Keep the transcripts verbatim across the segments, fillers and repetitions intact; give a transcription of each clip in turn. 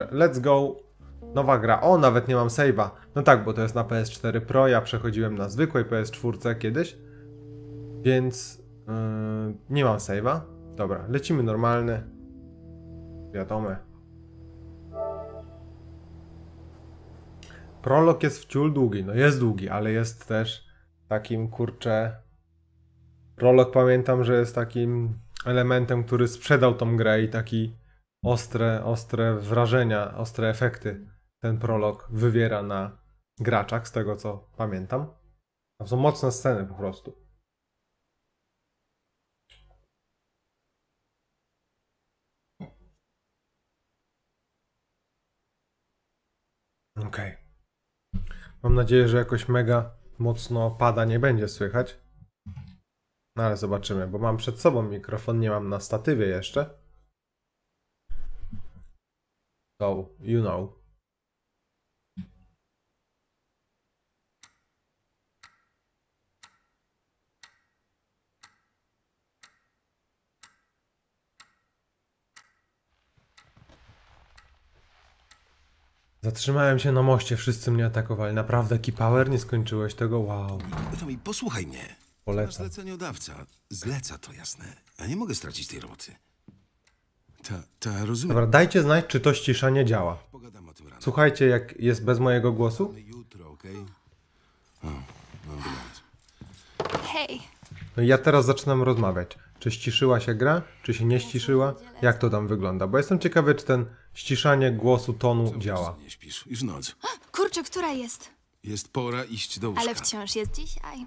Let's go. Nowa gra. O, nawet nie mam save'a. No tak, bo to jest na P S cztery Pro. Ja przechodziłem na zwykłej P S cztery kiedyś. Więc yy, nie mam save'a. Dobra, lecimy normalny. Wiadome. Prolog jest wciul długi. No jest długi, ale jest też takim, kurczę... Prolog pamiętam, że jest takim elementem, który sprzedał tą grę i taki... Ostre, ostre wrażenia, ostre efekty ten prolog wywiera na graczach, z tego co pamiętam. Tam są mocne sceny po prostu. Okej. Mam nadzieję, że jakoś mega mocno pada nie będzie słychać. No ale zobaczymy, bo mam przed sobą mikrofon, nie mam na statywie jeszcze. So, you know. Zatrzymałem się na moście, wszyscy mnie atakowali. Naprawdę, Keypower, nie skończyłeś tego? Wow. Tommy, posłuchaj mnie. Polecam. Zleceniodawca zleca to, jasne. Ja nie mogę stracić tej roboty. Ta, ta, rozumiem. Dobra, dajcie znać, czy to ściszanie działa. Pogadam o tym rano. Słuchajcie, jak jest bez mojego głosu. Jutro, okej? O, no, hej. No i ja teraz zaczynam rozmawiać. Czy ściszyła się gra? Czy się nie ściszyła? Jak to tam wygląda? Bo jestem ciekawy, czy ten ściszanie głosu, tonu co działa. Nie śpisz? Już noc. Kurczę, która jest? Jest pora iść do łóżka. Ale wciąż jest dzisiaj.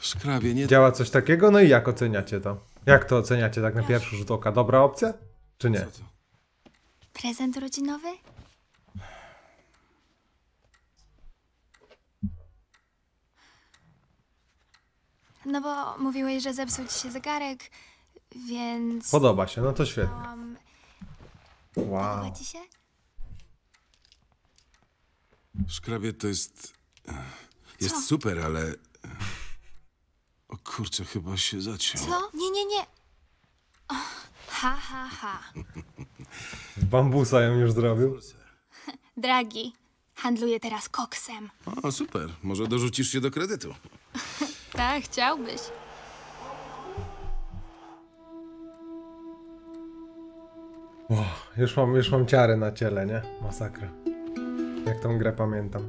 Szkrabie, nie... Działa coś takiego? No i jak oceniacie to? Jak to oceniacie tak na pierwszy rzut oka? Dobra opcja? Czy nie? Prezent rodzinowy? No bo mówiłeś, że zepsuł ci się zegarek, więc... Podoba się, no to świetnie. Um, wow. Podoba ci się? Szkrabie to jest... Jest Co? super, ale... O kurczę, chyba się zaciął. Co? Nie, nie, nie. O, ha, ha, ha. Z bambusa ją już zrobił. Dragi, handluję teraz koksem. O, super. Może dorzucisz się do kredytu. Tak, chciałbyś. O, już mam, już mam ciary na ciele, nie? Masakra. Jak tą grę pamiętam.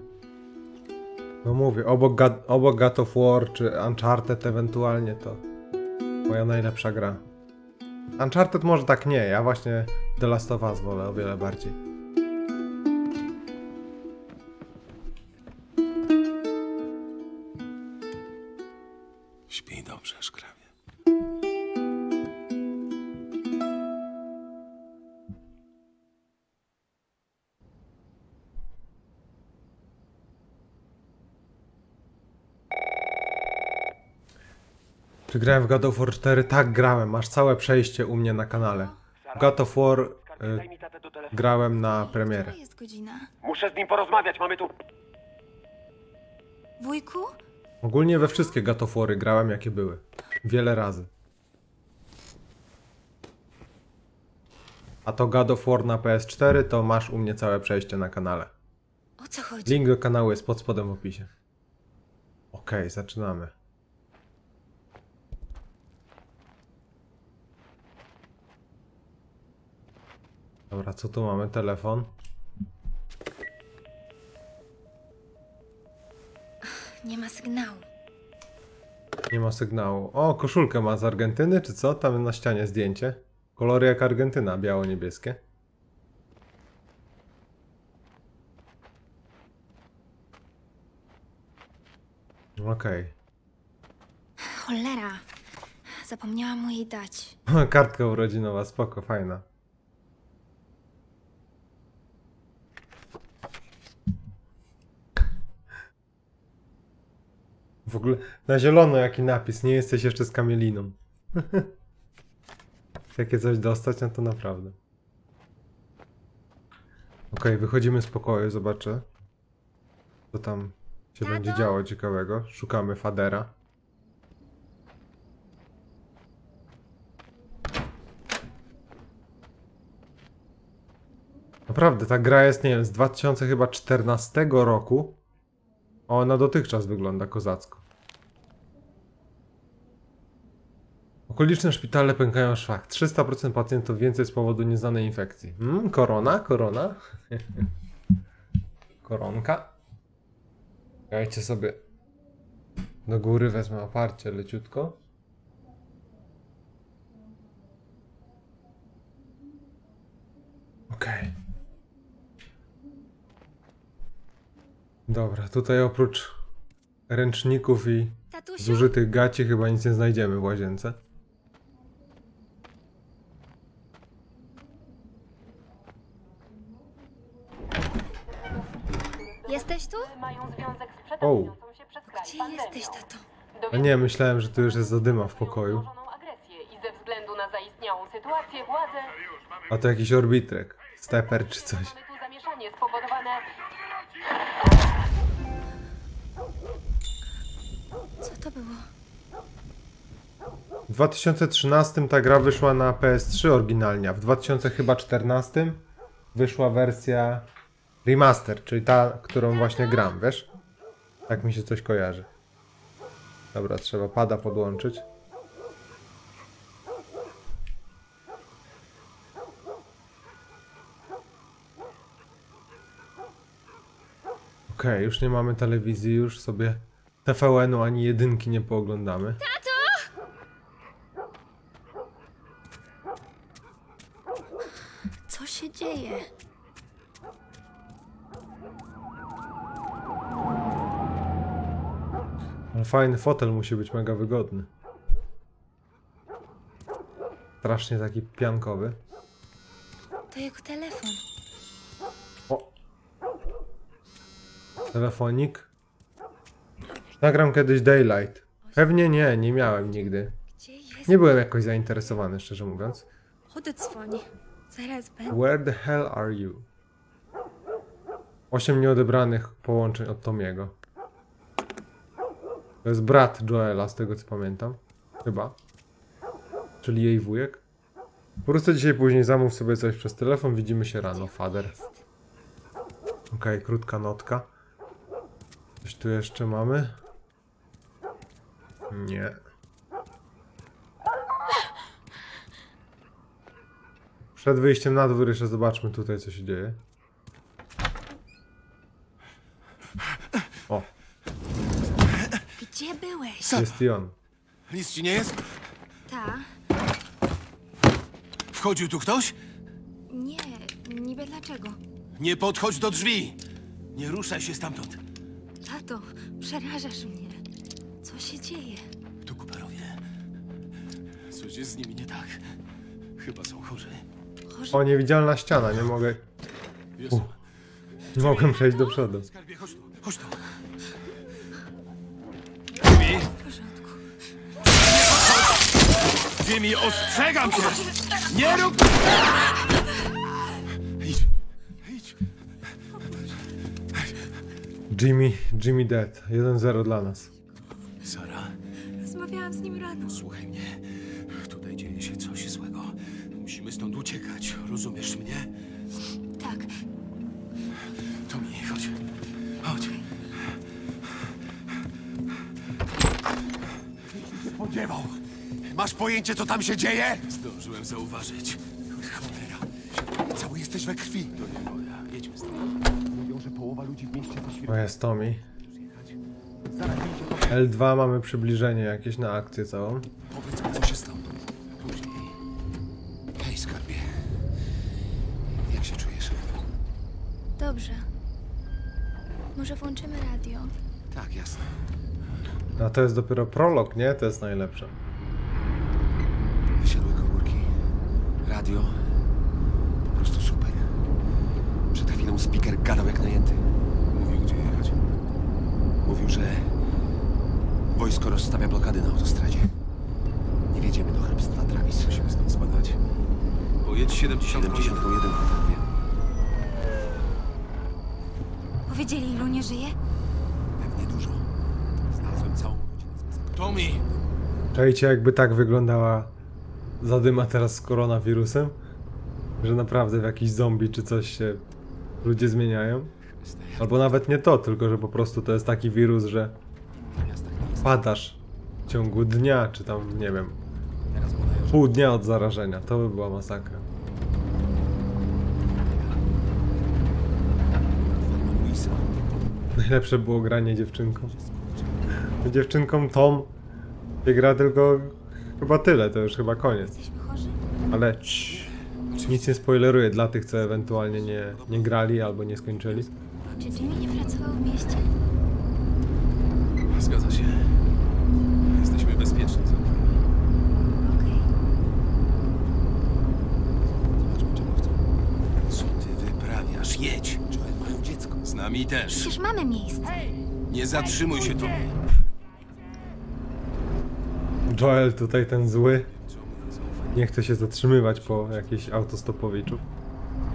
No mówię, obok God, obok God of War czy Uncharted ewentualnie to moja najlepsza gra. Uncharted może tak nie, ja właśnie The Last of Us wolę o wiele bardziej. Śpij dobrze, szkrawie. Czy grałem w God of War cztery? Tak, grałem. Masz całe przejście u mnie na kanale. W God of War y, grałem na premierę. Która jest godzina? Muszę z nim porozmawiać, mamy tu... Wujku? Ogólnie we wszystkie God of War'y grałem, jakie były. Wiele razy. A to God of War na P S cztery, to masz u mnie całe przejście na kanale. O co chodzi? Link do kanału jest pod spodem w opisie. Okej, okay, zaczynamy. Dobra, co tu mamy? Telefon. Nie ma sygnału. Nie ma sygnału. O, koszulkę ma z Argentyny, czy co? Tam na ścianie zdjęcie. Kolory jak Argentyna, biało-niebieskie. Okej. Cholera. Zapomniałam mu jej dać. Kartka urodzinowa, spoko, fajna. W ogóle na zielono jaki napis, nie jesteś jeszcze z kamieliną. Jakie coś dostać, no to naprawdę. Okej, okay, wychodzimy z pokoju, zobaczę. Co tam się Tato? będzie działo ciekawego. Szukamy fadera. Naprawdę, ta gra jest, nie wiem, z dwa tysiące czternastego roku. Ona dotychczas wygląda kozacko. Okoliczne szpitale pękają w szwach. trzysta procent pacjentów więcej z powodu nieznanej infekcji. Mm, korona, korona. Koronka. Dajcie sobie do góry, wezmę oparcie leciutko. Okej. Okay. Dobra, tutaj oprócz ręczników i Tatusiu? zużytych gaci chyba nic nie znajdziemy w łazience. Jesteś tu? O. Gdzie jesteś, tato? A nie, myślałem, że tu już jest zadyma w pokoju. A to jakiś orbitrek, steper czy coś. Co to było? W dwa tysiące trzynastym ta gra wyszła na P S trzy oryginalnie, a w dwa tysiące czternastym wyszła wersja Remaster, czyli ta, którą właśnie gram, wiesz? Tak mi się coś kojarzy. Dobra, trzeba pada podłączyć. Okej, okay, już nie mamy telewizji, już sobie T V N-u ani jedynki nie pooglądamy. Tato! Co się dzieje? Fajny fotel musi być mega wygodny. Strasznie taki piankowy. To jego telefon. O! Telefonik. Nagram kiedyś Daylight. Pewnie nie, nie miałem nigdy. Nie byłem jakoś zainteresowany, szczerze mówiąc. Odzwoni. Zaraz będę. Where the hell are you? osiem nieodebranych połączeń od Tommy'ego. To jest brat Joela, z tego co pamiętam. Chyba. Czyli jej wujek. Po prostu dzisiaj później zamów sobie coś przez telefon, widzimy się rano, fader. Okej, okay, krótka notka. Coś tu jeszcze mamy? Nie. Przed wyjściem na dwór jeszcze zobaczmy tutaj, co się dzieje. O. Gdzie byłeś? Jest i on. Nic ci nie jest? Ta. Wchodził tu ktoś? Nie, niby dlaczego. Nie podchodź do drzwi! Nie ruszaj się stamtąd. Tato, przerażasz mnie. Co się dzieje? Tu Cooperowie. Coś jest z nimi nie tak. Chyba są chorzy. Chorzy? O, niewidzialna ściana, nie mogę... U. Nie mogłem przejść do przodu. Skarbie, chodź tu, chodź tu. Mi ostrzegam cię! Nie rób! Idź! Idź! Jimmy, Jimmy dead. jeden zero dla nas. Sara. Rozmawiałam z nim rano. Słuchaj mnie. Tutaj dzieje się coś złego. Musimy stąd uciekać. Rozumiesz mnie? Tak. Tommy, chodź. Chodź. Spodziewał. Masz pojęcie, co tam się dzieje? Zdążyłem zauważyć. Cholera. Cały jesteś we krwi. To nie moja. Jedźmy stąd. Mówią, że połowa ludzi w mieście to świetnie. O, jest Tommy. L dwa mamy przybliżenie jakieś na akcję całą. Powiedz mi, co się stało. Później. Hej, skarbie. Jak się czujesz? Dobrze. Może włączymy radio? Tak, jasne. No to jest dopiero prolog, nie? To jest najlepsze. Radio. Po prostu super. Przed chwilą speaker gadał jak najęty. Mówił, gdzie jechać. Mówił, że wojsko rozstawia blokady na autostradzie. Nie jedziemy do hrabstwa Travis. Musimy stąd spadać. Bo jedź siedemdziesiąt jeden. Powiedzieli, ilu nie żyje? Pewnie dużo. Znalazłem całą godzinę z Tommy! Czajcie, jakby tak wyglądała zadyma teraz z koronawirusem? że naprawdę w jakiś zombie czy coś się ludzie zmieniają. Albo nawet nie to, tylko że po prostu to jest taki wirus, że padasz w ciągu dnia, czy tam, nie wiem, pół dnia od zarażenia. To by była masakra. Najlepsze było granie dziewczynką. Dziewczynką Tom się gra tylko chyba tyle, to już chyba koniec. Ale cii, nic nie spoileruję dla tych, co ewentualnie nie, nie grali albo nie skończyli. Czy Jimmy nie pracował w mieście? Zgadza się. Jesteśmy bezpieczni. Jedź! Joel, mają dziecko. Z nami też. Przecież mamy miejsce. Nie zatrzymuj się tu. Joel tutaj ten zły. Nie chce się zatrzymywać po jakiejś autostopowiczu.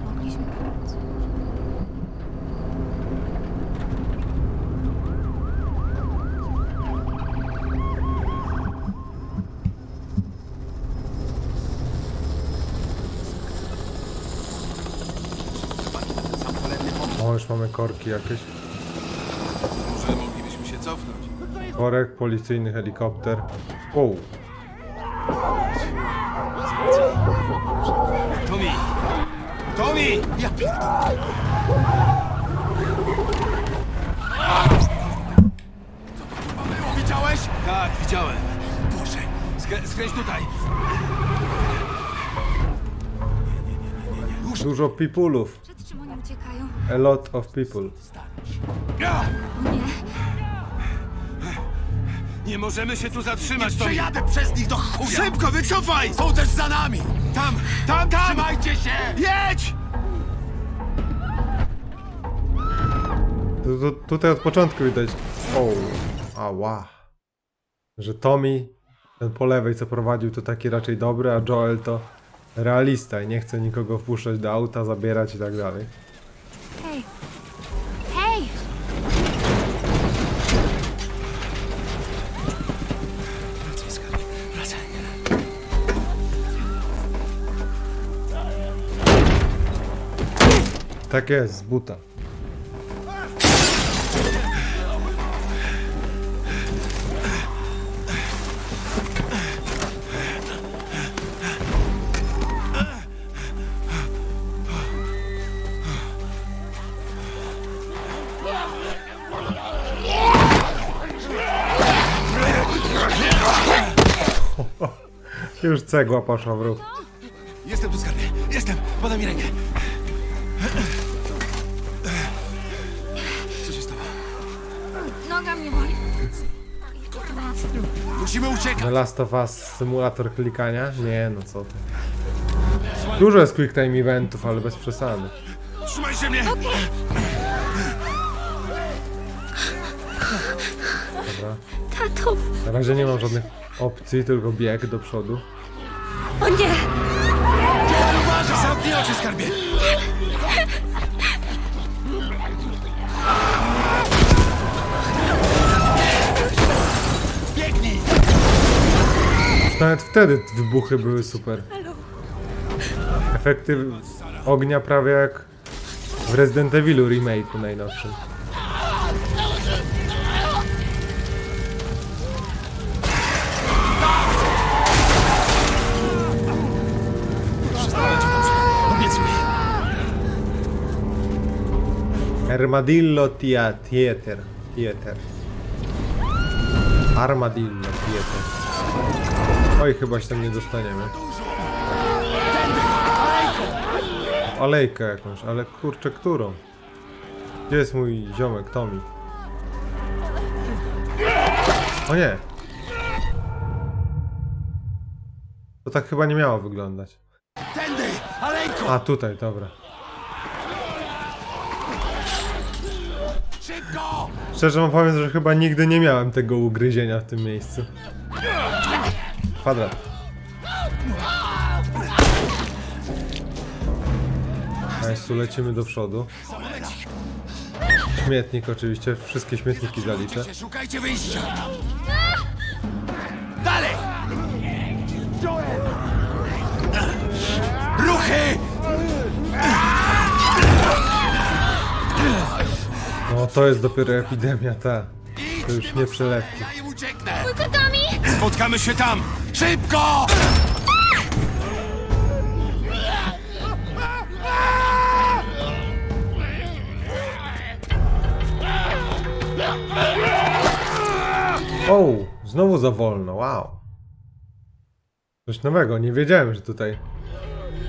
Mogliśmy pomóc. Mamy korki jakieś. Może moglibyśmy się cofnąć. Korek, policyjny helikopter. Wow. Tommy! Tommy! Ja pierdolę! Co to chyba było? Widziałeś? Tak, widziałem. Boże, skręć tutaj. Dużo pipulów. A lot of people. Nie. Nie możemy się tu zatrzymać. Nie przejadę przez nich do chuja. Szybko, wycofaj! Są też za nami! Tam, tam, tam! Trzymajcie się! Jedź! Tu, tu, tutaj od początku widać. O, ała. Że Tommy, ten po lewej co prowadził, to taki raczej dobry, a Joel to realista i nie chce nikogo wpuszczać do auta, zabierać i tak dalej. Hej! Hej! Wracaj, skarbie, wracaj. Tak jest, z buta. Już cegła poszła w ruch. Jestem tu, skarbie. Jestem. Podaj mi rękę. Co się stało? Noga mnie boli. Musimy uciekać. The Last of Us symulator klikania? Nie, no co ty. Dużo jest quick time eventów, ale bez przesady. Trzymaj się mnie. Okay. Dobra. Tato. Na razie nie mam żadnych opcji, tylko bieg do przodu. O nie! Uważaj! Zamknij oczy, skarbie! Biegnij! Nawet wtedy wybuchy były super. Efekty ognia prawie jak w Resident Evilu remake'u najnowszym. Armadillo Theater. Theater. Armadillo Theater. Oj, chyba się tam nie dostaniemy. Alejkę jakąś, ale kurczę, którą? Gdzie jest mój ziomek Tommy? O nie! To tak chyba nie miało wyglądać. A tutaj, dobra. Szczerze wam powiem, że chyba nigdy nie miałem tego ugryzienia w tym miejscu. Kwadrat. Państwu lecimy do przodu. Śmietnik oczywiście, wszystkie śmietniki zaliczę. Szukajcie wyjścia! Dalej! Ruchy! No to jest dopiero epidemia, ta. To już nie przelewki. Spotkamy się tam! Szybko! O, znowu za wolno, wow. Coś nowego, nie wiedziałem, że tutaj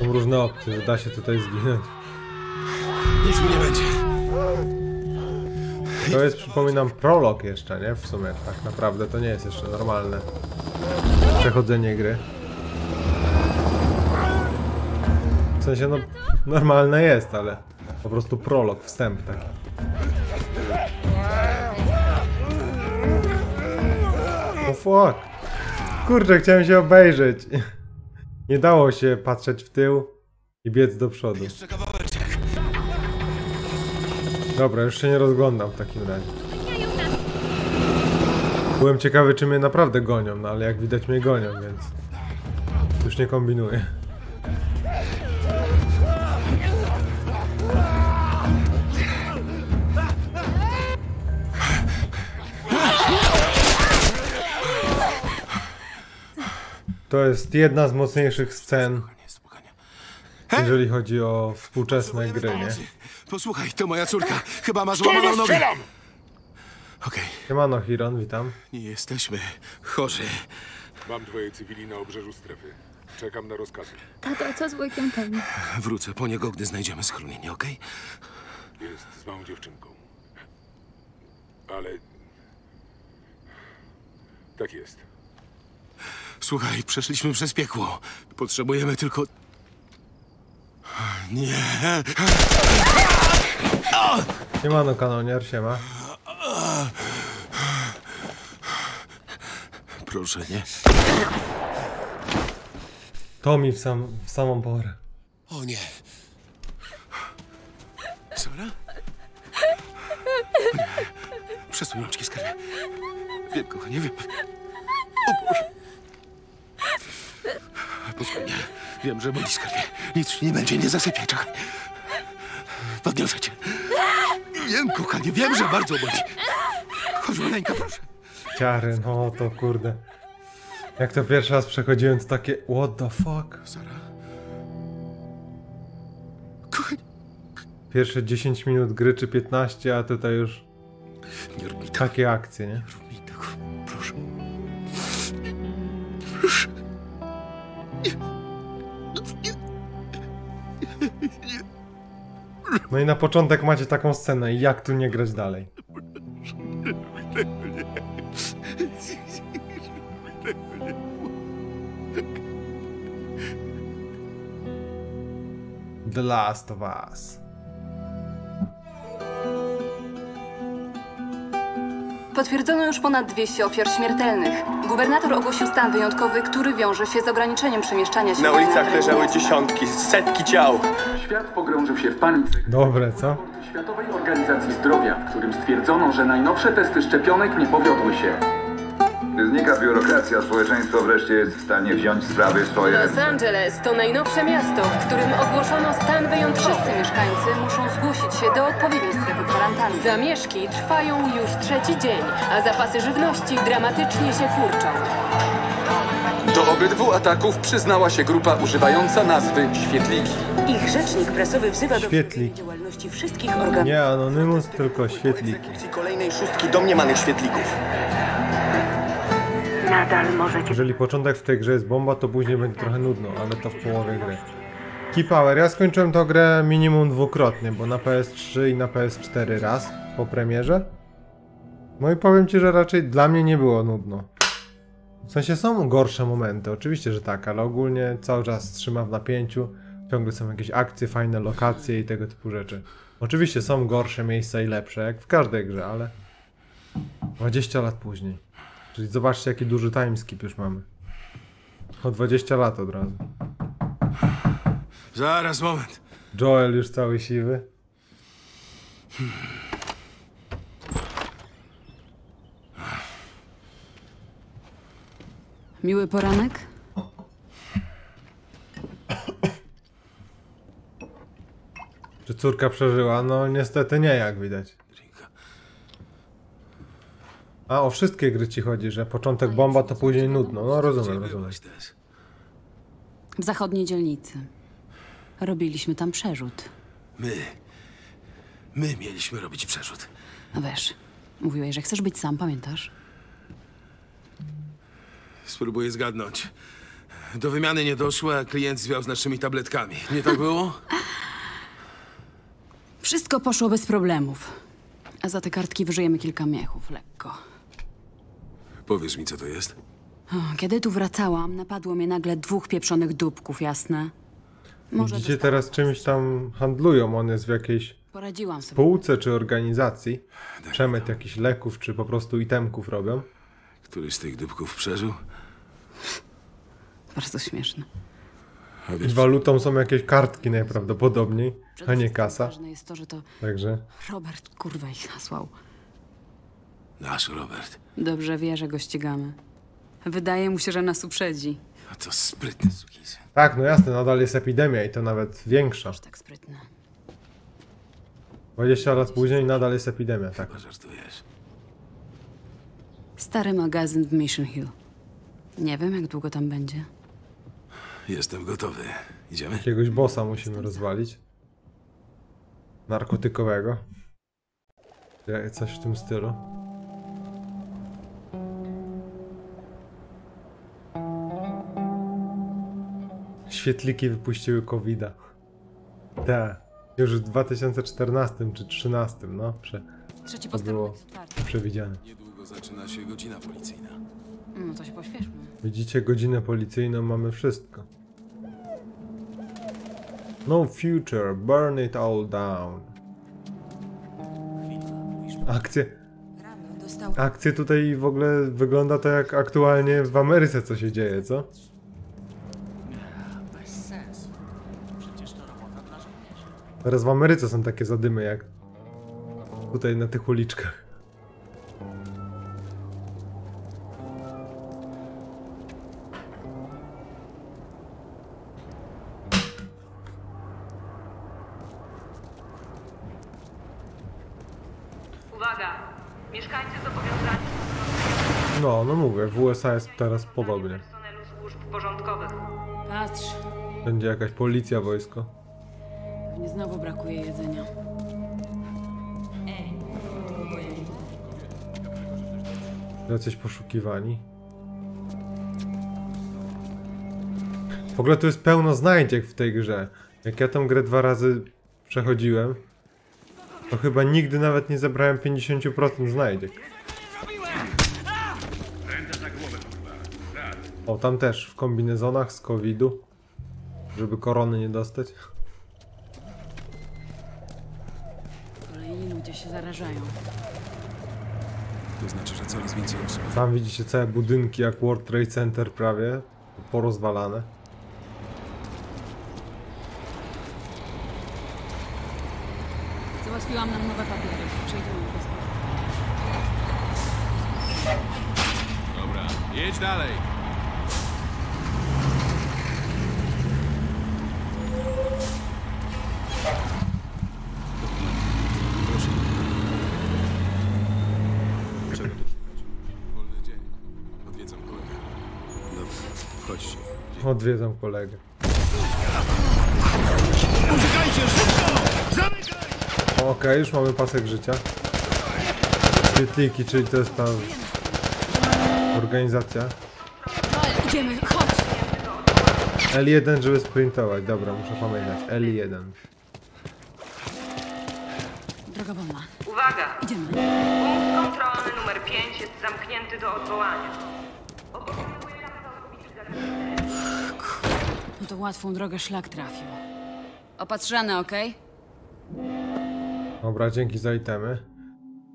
są różne opcje, że da się tutaj zginąć. Nic mi nie będzie. To jest, przypominam, prolog jeszcze, nie? W sumie tak naprawdę to nie jest jeszcze normalne przechodzenie gry. W sensie, no, normalne jest, ale po prostu prolog, wstęp taki. O fuck! Kurczę, chciałem się obejrzeć. Nie dało się patrzeć w tył i biec do przodu. Dobra, już się nie rozglądam w takim razie. Byłem ciekawy, czy mnie naprawdę gonią, no ale jak widać mnie gonią, więc już nie kombinuję. To jest jedna z mocniejszych scen, jeżeli chodzi o współczesne gry, nie? Posłuchaj, to moja córka. Chyba ma złamaną nogę. Okej. Siemano, Hiron, witam. Nie jesteśmy chorzy. Mam dwoje cywili na obrzeżu strefy. Czekam na rozkazy. Tato, co z wujkiem Tommy? Wrócę po niego, gdy znajdziemy schronienie, okej? Okay? Jest z małą dziewczynką. Ale... tak jest. Słuchaj, przeszliśmy przez piekło. Potrzebujemy tylko... Nie... Siemano, kanonier, siema. Proszę, nie. Tommy w, sam, w samą porę. O nie. Sara? Przesuń rączki, skarbie. Wiem, kochanie, wiem. O Boże. Posłuchaj mnie. Wiem, że boli, skarbie. Nic nie będzie, nie zasypiaj, czekaj. Podniosę cię. Wiem, kochanie, wiem, że bardzo boli. Chodź, maleńka, proszę. Ciary, no to kurde. Jak to pierwszy raz przechodziłem, to takie what the fuck? Sara. Kochanie. Pierwsze dziesięć minut gry, czy piętnaście, a tutaj już... Nie rób mi tak. Takie akcje, nie? Nie rób mi tak, proszę. Proszę. No i na początek macie taką scenę, jak tu nie grać dalej. The Last of Us. Potwierdzono już ponad dwieście ofiar śmiertelnych. Gubernator ogłosił stan wyjątkowy, który wiąże się z ograniczeniem przemieszczania się. Na ulicach leżały dziesiątki, setki ciał. Świat pogrążył się w panice. Dobre, co? Światowej Organizacji Zdrowia, w którym stwierdzono, że najnowsze testy szczepionek nie powiodły się. Gdy znika biurokracja, społeczeństwo wreszcie jest w stanie wziąć sprawy swoje. Los Angeles to najnowsze miasto, w którym ogłoszono stan wyjątkowy. Wszyscy mieszkańcy muszą zgłosić się do odpowiedniej strefy kwarantanny. Zamieszki trwają już trzeci dzień, a zapasy żywności dramatycznie się kurczą. Do obydwu ataków przyznała się grupa używająca nazwy Świetliki. Ich rzecznik prasowy wzywa Świetlik. Do działalności wszystkich organów. Nie Anonymous, tylko Świetliki. Kolejnej szóstki domniemanych świetlików. Nadal możecie... Jeżeli początek w tej grze jest bomba, to później będzie trochę nudno, ale to w połowie gry. Key Power. Ja skończyłem tę grę minimum dwukrotnie, bo na P S trzy i na P S cztery raz po premierze. No i powiem ci, że raczej dla mnie nie było nudno. W sensie są gorsze momenty, oczywiście, że tak, ale ogólnie cały czas trzyma w napięciu. Ciągle są jakieś akcje, fajne lokacje i tego typu rzeczy. Oczywiście są gorsze miejsca i lepsze, jak w każdej grze, ale... dwadzieścia lat później. Czyli zobaczcie, jaki duży timeskip już mamy. O dwadzieścia lat od razu. Zaraz, moment. Joel już cały siwy. Miły poranek? Czy córka przeżyła? No niestety nie, jak widać. A o wszystkie gry ci chodzi, że początek bomba, to później nudno. No rozumiem, rozumiem. W zachodniej dzielnicy. Robiliśmy tam przerzut. My... My mieliśmy robić przerzut. No wiesz, mówiłeś, że chcesz być sam, pamiętasz? Spróbuję zgadnąć. Do wymiany nie doszło, a klient zwiał z naszymi tabletkami. Nie tak było? Wszystko poszło bez problemów. A za te kartki wyżyjemy kilka miechów, lekko. Powiesz mi, co to jest? O, kiedy tu wracałam, napadło mnie nagle dwóch pieprzonych dupków, jasne? Może widzicie, teraz czymś tam handlują. On jest w jakiejś Poradziłam sobie. spółce czy organizacji. Przemyt jakichś leków czy po prostu itemków robią. Któryś z tych dupków przeżył? Bardzo śmieszne. I walutą są jakieś kartki najprawdopodobniej, a nie kasa. Ważne jest to, że to Także. Robert kurwa ich nasłał. Nasz Robert. Dobrze wie, że go ścigamy. Wydaje mu się, że nas uprzedzi. A to sprytny sukis. Tak, no jasne, nadal jest epidemia i to nawet większa. Tak sprytne. dwadzieścia lat później nadal jest epidemia, tak. Chyba żartujesz. Stary magazyn w Mission Hill. Nie wiem, jak długo tam będzie. Jestem gotowy. Idziemy? Jakiegoś bossa musimy rozwalić. Narkotykowego. Coś w tym stylu. Świetliki wypuściły kowida. Tak. Już w dwa tysiące czternastym czy dwa tysiące trzynastym, no. Prze... Trzeci to było przewidziane. Niedługo zaczyna się godzina policyjna. No to się pośpieszmy. Widzicie, godzinę policyjną mamy wszystko. No future, burn it all down. Akcje. Akcje tutaj w ogóle wygląda to jak aktualnie w Ameryce co się dzieje, co? Teraz w Ameryce są takie zadymy jak tutaj na tych uliczkach. No, no mówię, w U S A jest teraz podobnie. Patrz. Będzie jakaś policja, wojsko. Mnie znowu brakuje jedzenia. Ej, jacyś poszukiwani. W ogóle tu jest pełno znajdziek w tej grze. Jak ja tę grę dwa razy przechodziłem, to chyba nigdy nawet nie zebrałem pięćdziesiąt procent znajdziek. O, tam też w kombinezonach z covidu, żeby korony nie dostać. Kolejni ludzie się zarażają. To znaczy, że coraz więcej osób. Tam widzicie całe budynki jak World Trade Center prawie porozwalane. Załatwiłam nam nowe papiery. Przejdziemy po prostu. Dobra, jedź dalej. Odwiedzam kolegę. Uciekajcie szybko! Zamykaj! Okej, już mamy pasek życia. Świetliki, czyli to jest ta organizacja. Idziemy, chodź! L jeden, żeby sprintować. Dobra, muszę pamiętać. L jeden. Droga wolna. Uwaga! Idziemy. Punkt kontrolny numer pięć jest zamknięty do odwołania. No to łatwą drogę szlak trafił. Opatrzane, okej? Okay? Dobra, dzięki za itemy.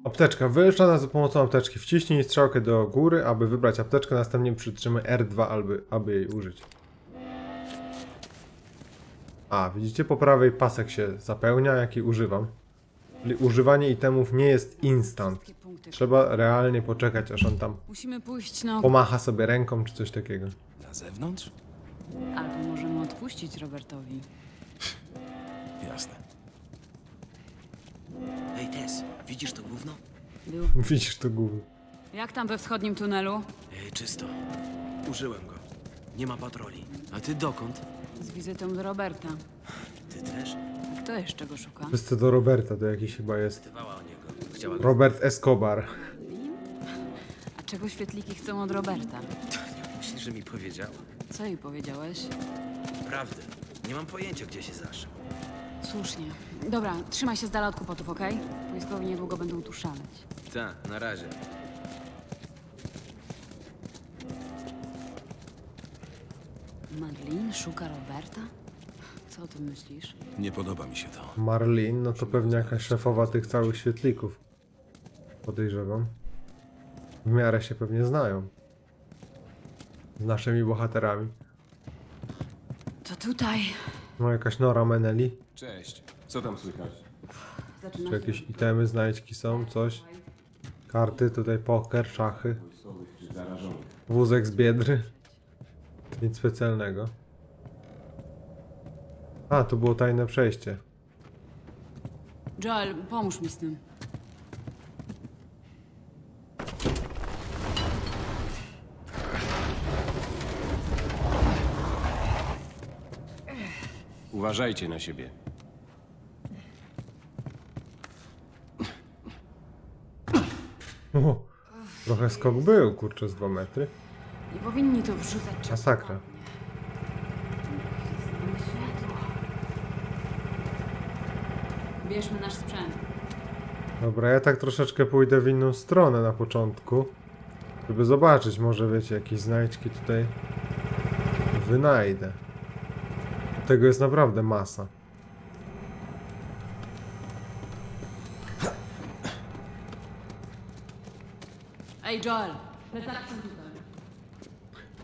Apteczka. Wyliczana za pomocą apteczki. Wciśnij strzałkę do góry, aby wybrać apteczkę, następnie przytrzymaj R dwa, aby, aby jej użyć. A, widzicie, po prawej pasek się zapełnia, jaki używam. Czyli używanie itemów nie jest instant. Trzeba realnie poczekać, aż on tam Musimy pójść na... pomacha sobie ręką, czy coś takiego. Na zewnątrz? Albo możemy odpuścić Robertowi. Jasne. Hej Tess, widzisz to gówno? Było. Widzisz to gówno. Jak tam we wschodnim tunelu? Ej, czysto. Użyłem go. Nie ma patroli. A ty dokąd? Z wizytą do Roberta. Ty też? Kto jeszcze go szuka? Wszyscy do Roberta, to jakiś chyba jest. Chciała... Robert Escobar. A czego świetliki chcą od Roberta? Myślisz, że mi powiedziała? Co jej powiedziałeś? Prawdę. Nie mam pojęcia, gdzie się zaszył. Słusznie. Dobra, trzymaj się z dala od kłopotów, okej? Okay? Wojskowi niedługo będą tu szaleć. Ta, na razie. Marlin szuka Roberta? Co o tym myślisz? Nie podoba mi się to. Marlin, no to pewnie jakaś szefowa tych całych świetlików. Podejrzewam. W miarę się pewnie znają. Z naszymi bohaterami. To tutaj. No jakaś Nora Meneli. Cześć. Co tam słychać? Zaczyna Czy jakieś się... itemy, znajdźki są, coś? Karty, tutaj poker, szachy. Wózek z Biedry. Nic specjalnego. A, tu było tajne przejście. Joel, pomóż mi z tym. Uważajcie na siebie. O, trochę skok był, kurczę, z dwa metry. Nie powinni to wrzucać. Masakra. Bierzmy nasz sprzęt. Dobra, ja tak troszeczkę pójdę w inną stronę na początku, żeby zobaczyć, może wiecie, jakieś znajdźki tutaj wynajdę. Tego jest naprawdę masa. Ej, Joel, tak są tutaj.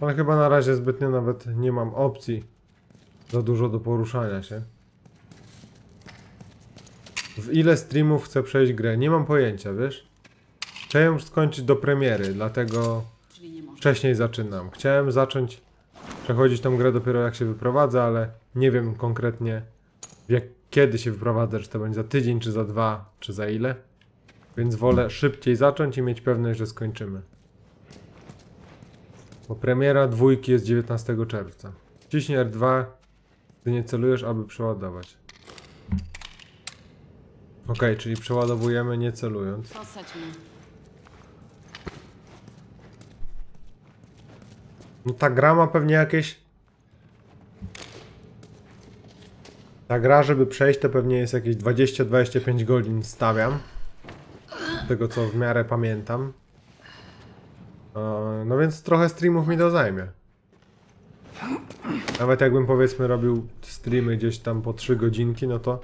Ale chyba na razie zbytnio nawet nie mam opcji za dużo do poruszania się. W ile streamów chcę przejść grę? Nie mam pojęcia, wiesz? Chciałem już skończyć do premiery, dlatego wcześniej zaczynam. Chciałem zacząć przechodzić tą grę dopiero jak się wyprowadzę, ale nie wiem konkretnie jak, kiedy się wyprowadzę, czy to będzie za tydzień, czy za dwa, czy za ile. Więc wolę szybciej zacząć i mieć pewność, że skończymy. Bo premiera dwójki jest dziewiętnastego czerwca. Wciśnij R dwa, gdy nie celujesz, aby przeładować. Ok, czyli przeładowujemy nie celując. No ta gra ma pewnie jakieś... Ta gra, żeby przejść, to pewnie jest jakieś dwadzieścia do dwudziestu pięciu godzin, stawiam. Z tego co w miarę pamiętam. No więc trochę streamów mi to zajmie. Nawet jakbym powiedzmy robił streamy gdzieś tam po trzy godzinki, no to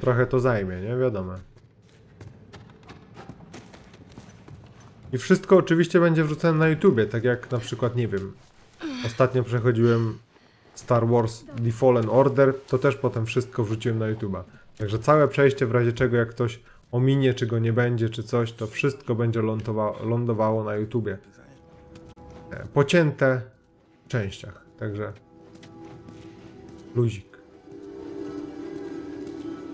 trochę to zajmie, nie? Wiadomo. I wszystko oczywiście będzie wrzucone na YouTubie, tak jak na przykład, nie wiem, ostatnio przechodziłem Star Wars The Fallen Order, to też potem wszystko wrzuciłem na YouTuba. Także całe przejście, w razie czego jak ktoś ominie, czy go nie będzie, czy coś, to wszystko będzie lądowało, lądowało na YouTubie. Pocięte w częściach, także luzik.